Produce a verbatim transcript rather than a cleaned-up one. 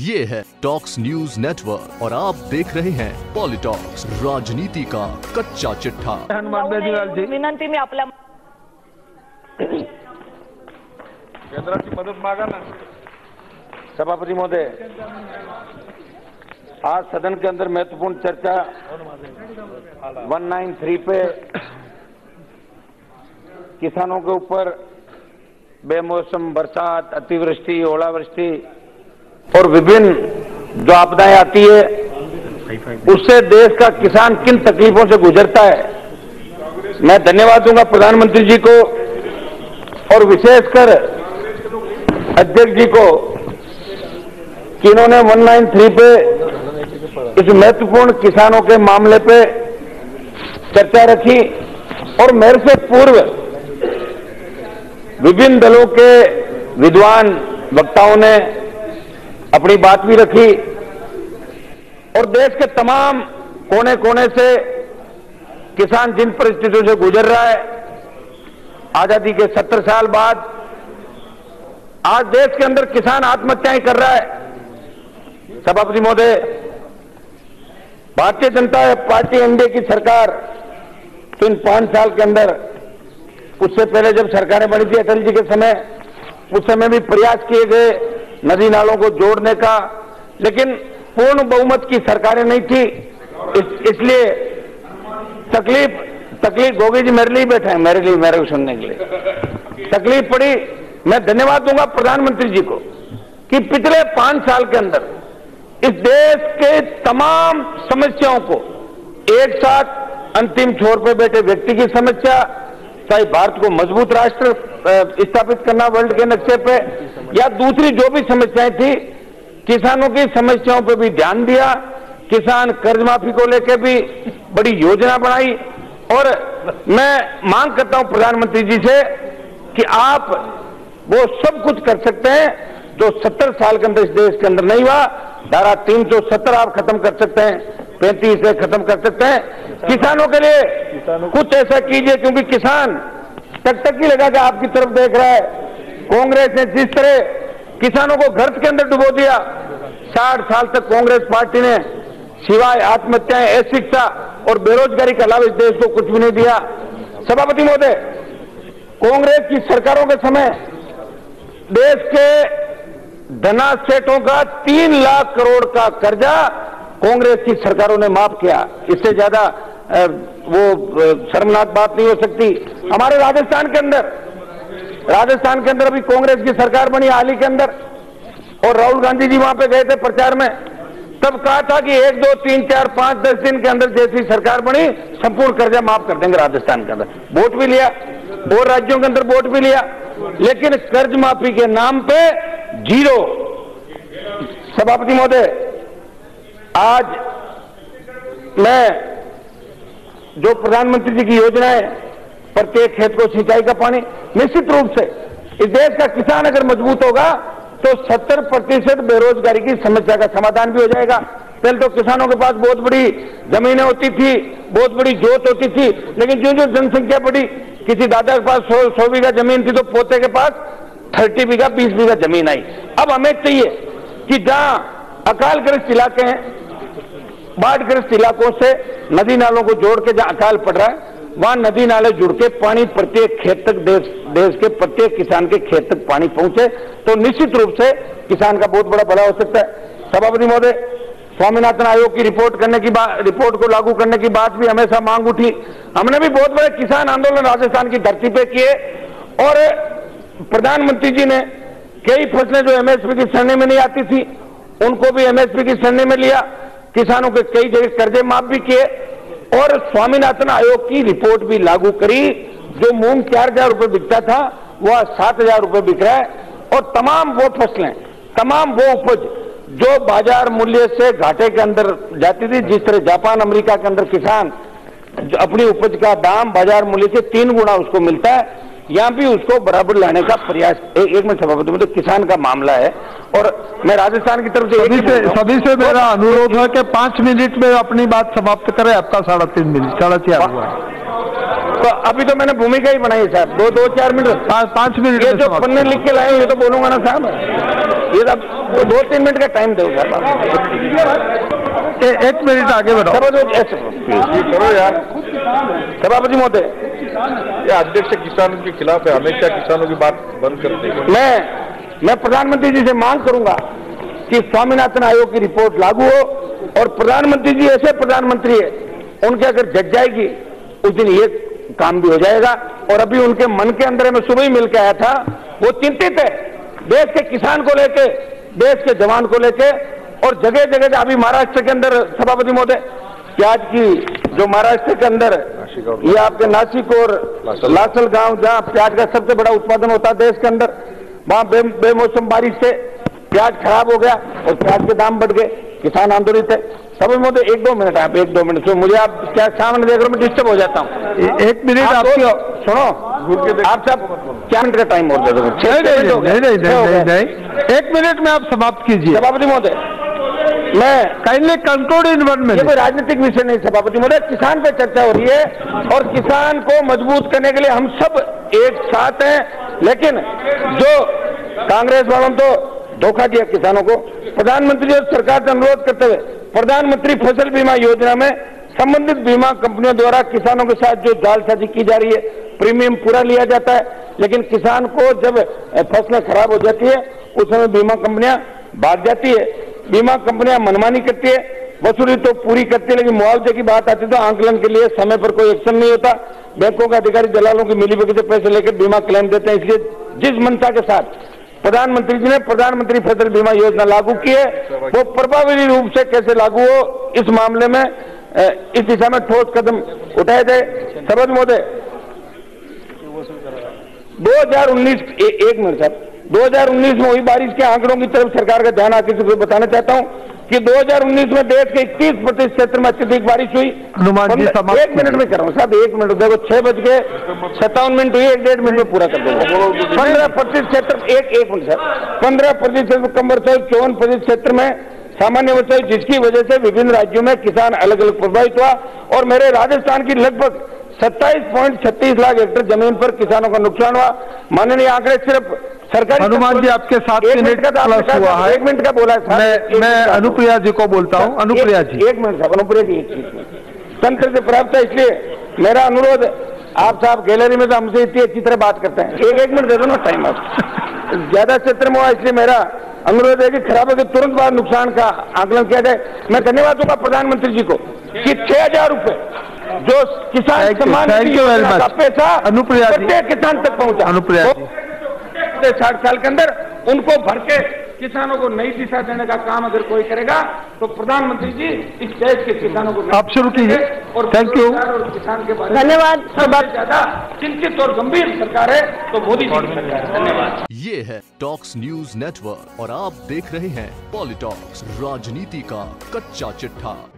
ये है talks news network और आप देख रहे हैं पॉलिटॉक्स, राजनीति का कच्चा चिट्ठा। विनंती में आपला केंद्राची मदत मागा ना। सभापति महोदय, आज सदन के अंदर महत्वपूर्ण चर्चा एक सौ तिरानवे पे किसानों के ऊपर बेमौसम बरसात, अतिवृष्टि, ओलावृष्टि और विभिन्न जो आपदाएं आती है उससे देश का किसान किन तकलीफों से गुजरता है। मैं धन्यवाद दूंगा प्रधानमंत्री जी को और विशेषकर अध्यक्ष जी को कि इन्होंने एक सौ तिरानवे पे इस महत्वपूर्ण किसानों के मामले पे चर्चा रखी और मेरे से पूर्व विभिन्न दलों के विद्वान वक्ताओं ने अपनी बात भी रखी और देश के तमाम कोने कोने से किसान जिन परिस्थितियों से गुजर रहा है, आजादी के सत्तर साल बाद आज देश के अंदर किसान आत्महत्याएं कर रहा है। सभापति महोदय, भारतीय जनता पार्टी एनडीए की सरकार तो इन पांच साल के अंदर, उससे पहले जब सरकारें बनी थी अटल जी के समय, उस समय भी प्रयास किए गए नदी नालों को जोड़ने का, लेकिन पूर्ण बहुमत की सरकारें नहीं थी, इस, इसलिए तकलीफ तकलीफ गोगी जी मेरे लिए बैठे हैं, मेरे लिए मेरे को सुनने के लिए तकलीफ पड़ी। मैं धन्यवाद दूंगा प्रधानमंत्री जी को कि पिछले पांच साल के अंदर इस देश के तमाम समस्याओं को एक साथ अंतिम छोर पर बैठे व्यक्ति की समस्या, चाहे भारत को मजबूत राष्ट्र स्थापित करना वर्ल्ड के नक्शे पे या दूसरी जो भी समस्याएं थी, किसानों की समस्याओं पे भी ध्यान दिया। किसान कर्ज माफी को लेकर भी बड़ी योजना बनाई और मैं मांग करता हूं प्रधानमंत्री जी से कि आप वो सब कुछ कर सकते हैं जो सत्तर साल के अंदर इस देश के अंदर नहीं हुआ। धारा तीन सौ सत्तर आप खत्म कर सकते हैं, पैंतीस से खत्म कर सकते हैं। किसानों के लिए कुछ ऐसा कीजिए, क्योंकि किसान टकटकी लगा के आपकी तरफ देख रहा है। कांग्रेस ने जिस तरह किसानों को गर्त के अंदर डुबो दिया, साठ साल तक कांग्रेस पार्टी ने सिवाय आत्महत्याएं, अशिक्षा और बेरोजगारी के अलावा इस देश को कुछ भी नहीं दिया। सभापति महोदय, कांग्रेस की सरकारों के समय देश के धना सेठों का तीन लाख करोड़ का कर्जा कांग्रेस की सरकारों ने माफ किया। इससे ज्यादा वो शर्मनाक बात नहीं हो सकती। हमारे राजस्थान के अंदर राजस्थान के अंदर अभी कांग्रेस की सरकार बनी हाल ही के अंदर, और राहुल गांधी जी वहां पे गए थे प्रचार में, तब कहा था कि एक दो तीन चार पांच दस दिन के अंदर जैसी सरकार बनी संपूर्ण कर्जा माफ कर देंगे। राजस्थान के अंदर वोट भी लिया और राज्यों के अंदर वोट भी लिया, लेकिन कर्ज माफी के नाम पे जीरो। सभापति महोदय, आज मैं जो प्रधानमंत्री जी की योजना है, प्रत्येक खेत को सिंचाई का पानी, निश्चित रूप से इस देश का किसान अगर मजबूत होगा तो सत्तर प्रतिशत बेरोजगारी की समस्या का समाधान भी हो जाएगा। पहले तो किसानों के पास बहुत बड़ी जमीनें होती थी, बहुत बड़ी जोत होती थी, लेकिन जो जो जनसंख्या बढ़ी, किसी दादा के पास सौ बीघा जमीन थी तो पोते के पास तीस बीघा बीस बीघा जमीन आई। अब हमें चाहिए कि जहां अकालग्रस्त इलाके हैं, बाढ़ग्रस्त इलाकों से नदी नालों को जोड़ के जहां अकाल पड़ रहा है, वहां नदी नाले जुड़ के पानी प्रत्येक खेत तक, देश देश के प्रत्येक किसान के खेत तक पानी पहुंचे तो निश्चित रूप से किसान का बहुत बड़ा भला हो सकता है। सभापति महोदय, स्वामीनाथन आयोग की रिपोर्ट करने की बात रिपोर्ट को लागू करने की बात भी हमेशा मांग उठी। हमने भी बहुत बड़े किसान आंदोलन राजस्थान की धरती पे किए और प्रधानमंत्री जी ने कई फसलें जो एमएसपी की श्रेणी में नहीं आती थी उनको भी एमएसपी की श्रेणी में लिया, किसानों के कई जगह कर्जे माफ भी किए और स्वामीनाथन आयोग की रिपोर्ट भी लागू करी। जो मूंग चार हजार रुपये बिकता था वह सात हजार रुपये बिक रहा है और तमाम वो फसलें, तमाम वो उपज जो बाजार मूल्य से घाटे के अंदर जाती थी, जिस तरह जापान अमेरिका के अंदर किसान अपनी उपज का दाम बाजार मूल्य से तीन गुना उसको मिलता है, यहाँ भी उसको बराबर लाने का प्रयास। ए, एक मिनट सभापति, मतलब किसान का मामला है और मैं राजस्थान की तरफ से सभी से सभी से मेरा अनुरोध है कि पांच मिनट में अपनी बात समाप्त करें। आपका साढ़े तीन मिनट साढ़े चार हुआ है। तो अभी तो मैंने भूमिका ही बनाई है साहब, दो दो चार मिनट पाँच मिनट ये जो पन्ने लिख के लाए ये तो बोलूंगा ना साहब, ये सब दो तीन मिनट का टाइम दो साहब, एक मिनट आगे बढ़ाओ यार। सभापति महोदय, ये अध्यक्ष किसानों के खिलाफ है, हमेशा किसानों की बात बंद करते हैं। मैं मैं प्रधानमंत्री जी से मांग करूंगा कि स्वामीनाथन आयोग की रिपोर्ट लागू हो, और प्रधानमंत्री जी ऐसे प्रधानमंत्री है, उनके अगर जग जाएगी उस दिन ये काम भी हो जाएगा। और अभी उनके मन के अंदर, मैं सुबह ही मिलकर आया था, वो चिंतित है देश के किसान को लेके, देश के जवान को लेके, और जगह जगह अभी महाराष्ट्र के अंदर सभापति महोदय आज की जो महाराष्ट्र के अंदर ये आपके नासिक और लासल गांव जहाँ प्याज का सबसे बड़ा उत्पादन होता है देश के अंदर, वहां बे, बेमौसम बारिश से प्याज खराब हो गया और प्याज के दाम बढ़ गए, किसान आंदोलित है। समझ में तो एक दो मिनट आप एक दो मिनट सुनो मुझे, आप क्या सामने देख रहे हो, मैं डिस्टर्ब हो जाता हूँ। एक मिनट आप सुनो, आप सब क्या मिनट का टाइम हो जाएगा, एक मिनट में आप समाप्त कीजिए। सभापति महोदय, मैं kindly conclude in one minute. ये कोई राजनीतिक विषय नहीं सभापति महोदय, किसान पे चर्चा हो रही है और किसान को मजबूत करने के लिए हम सब एक साथ हैं। लेकिन जो कांग्रेस वालों तो धोखा दिया किसानों को, प्रधानमंत्री और सरकार से अनुरोध करते हुए प्रधानमंत्री फसल बीमा योजना में संबंधित बीमा कंपनियों द्वारा किसानों के साथ जो जालसाजी की जा रही है, प्रीमियम पूरा लिया जाता है लेकिन किसान को जब फसलें खराब हो जाती है उस समय बीमा कंपनियां भाग जाती है, बीमा कंपनियां मनमानी करती है, वसूली तो पूरी करती है लेकिन मुआवजे की बात आती है तो आंकलन के लिए समय पर कोई एक्शन नहीं होता। बैंकों के अधिकारी दलालों की मिलीभगत से पैसे लेकर बीमा क्लेम देते हैं। इसलिए जिस मनता के साथ प्रधानमंत्री जी ने प्रधानमंत्री फसल बीमा योजना लागू की है, वो प्रभावी रूप से कैसे लागू हो, इस मामले में, इस दिशा में ठोस कदम उठाए जाए। समझ महोदय, दो हजार उन्नीस एक मिनट साहब दो हजार उन्नीस में हुई बारिश के आंकड़ों की तरफ सरकार का ध्यान आकर्षित करके बताना चाहता हूं कि दो हजार उन्नीस में देश के इकतीस प्रतिशत क्षेत्र में अत्यधिक बारिश हुई। एक मिनट में कर रहा हूँ साहब, एक मिनट देखो, छह बज के सत्तावन मिनट हुई, एक डेढ़ मिनट में पूरा कर दूंगा। पंद्रह प्रतिशत क्षेत्र एक एक मिनट साहब पंद्रह प्रतिशत कम वर्षा हुई, चौवन प्रतिशत क्षेत्र में सामान्य वर्षा हुई, जिसकी वजह से विभिन्न राज्यों में किसान अलग अलग प्रभावित हुआ। और मेरे राजस्थान की लगभग सत्ताईस पॉइंट छत्तीस लाख हेक्टेयर जमीन पर किसानों का नुकसान हुआ। माननीय आंकड़े सिर्फ सरकारी हनुमान जी आपके साथ एक मिनट का हुआ है, एक मिनट का बोला है। मैं, मैं अनुप्रिया जी को बोलता हूँ। अनुप्रिया जी एक मिनट साहब, अनुप्रिया जी एक चीज तंत्र से प्राप्त है, इसलिए मेरा अनुरोध, आप साहब गैलरी में तो हमसे इतनी अच्छी तरह बात करते हैं, एक एक मिनट दे दो ना टाइम, आप ज्यादा क्षेत्र में हुआ, इसलिए मेरा अनुरोध है कि खराब के तुरंत बाद नुकसान का आकलन किया जाए। मैं धन्यवाद दूंगा प्रधानमंत्री जी को कि छह हजार रुपए जो किसान सम्मान का पैसा अनुप्रिया किसान तक पहुँचा, अनुप्रिया साठ साल के अंदर उनको भर के किसानों को नई दिशा देने का काम अगर कोई करेगा तो प्रधानमंत्री जी इस देश के किसानों को आप शुरू कीजिए। और थैंक यू, किसान के बारे में धन्यवाद। सबसे ज्यादा चिंतित और गंभीर सरकार है तो मोदी जी की सरकार है। धन्यवाद। ये है टॉक्स न्यूज़ नेटवर्क और आप देख रहे हैं पॉलिटॉक्स, राजनीति का कच्चा चिट्ठा।